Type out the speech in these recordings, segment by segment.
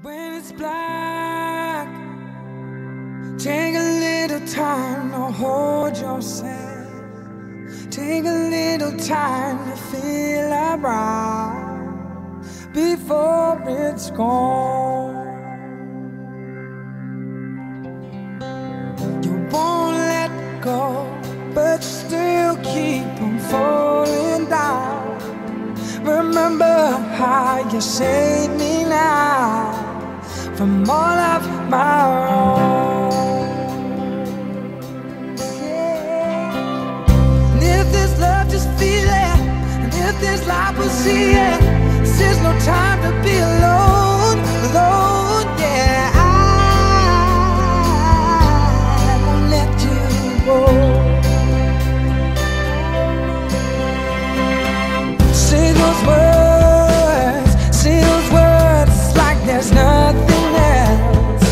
When it's black, take a little time to hold yourself. Take a little time to feel alright before it's gone. You won't let go, but you still keep on falling down. Remember how you saved me now from all of my wrongs. Yeah. And if this love, just feel it. And if this life, we'll see it. This is no time to be alone, alone. Yeah, I won't let you go. Say those words like there's nothing else.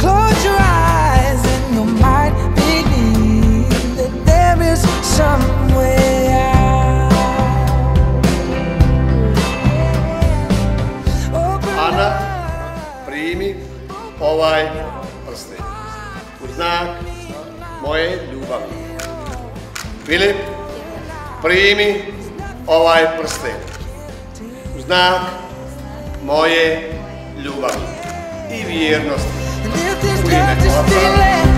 Close your eyes and you might believe that there is some way out. Ana primi ovaj prsten u znak moje ljubavi. Filip, primi ovaj prsten u znak moje ljubavi i vjernosti u ime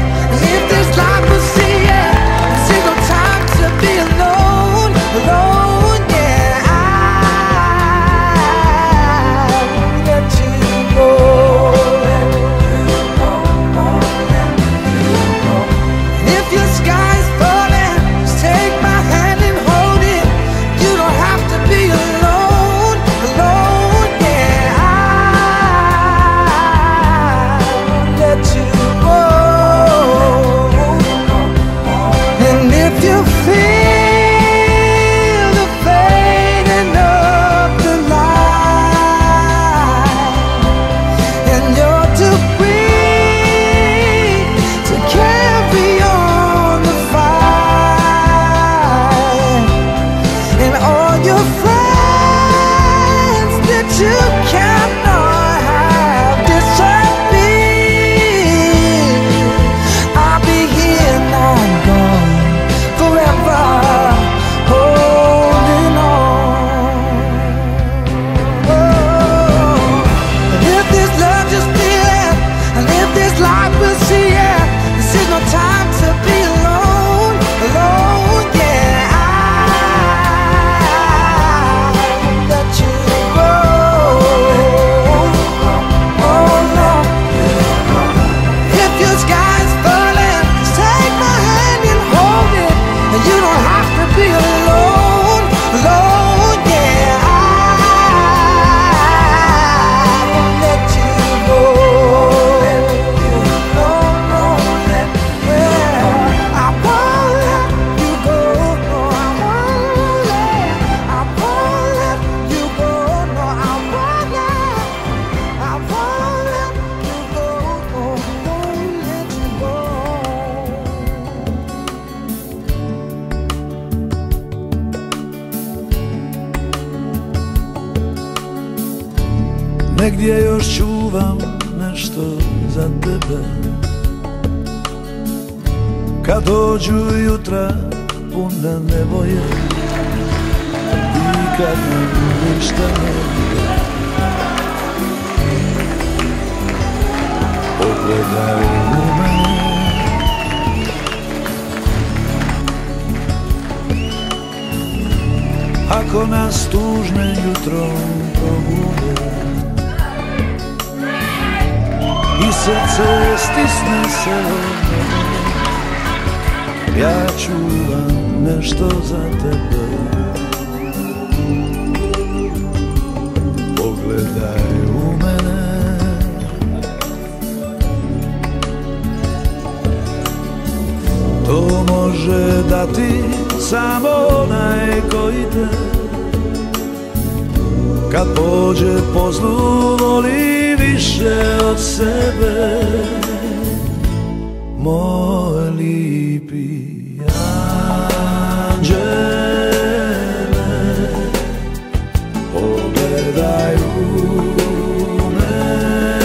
Oca. Negdje još čuvam nešto za tebe. Kad dođu jutra puna nebo je, nikad ništa ne bude. Pogledaj u mene, ako nas tužne jutrom probude i srce stisne se, ja čuvam nešto za tebe. Pogledaj u mene, to može dati samo onaj koji te kad pođe po zlu voli više od sebe, moj lipi anđele, pogledaj u mene.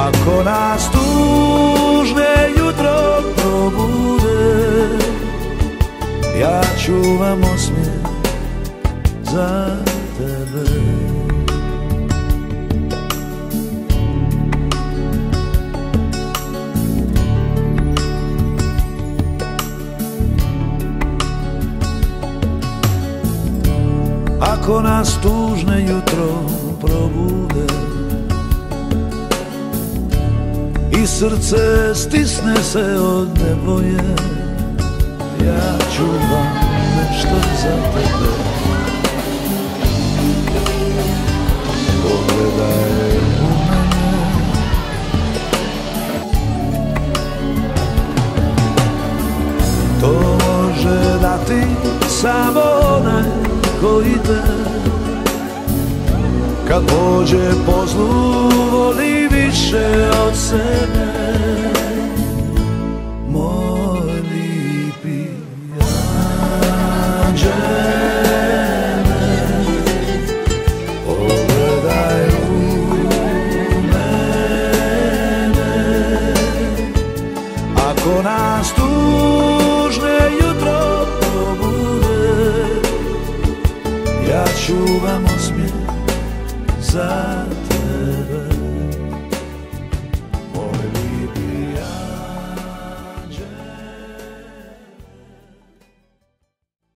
Ako nas tužne jutro probude, ja čuvam osmijeh za tebe. Ako nas tužne jutro probude i srce stisne se od neboje, ja čuvam nešto za tebe. Pogledaj u mene, to može dati samo onaj koji te kad pođe po zlu voli više od sebe. Moj lipi anđele, pogledaj u mene. Ako nas tužne jutro probude, ja čuvam osmijeh za tebe.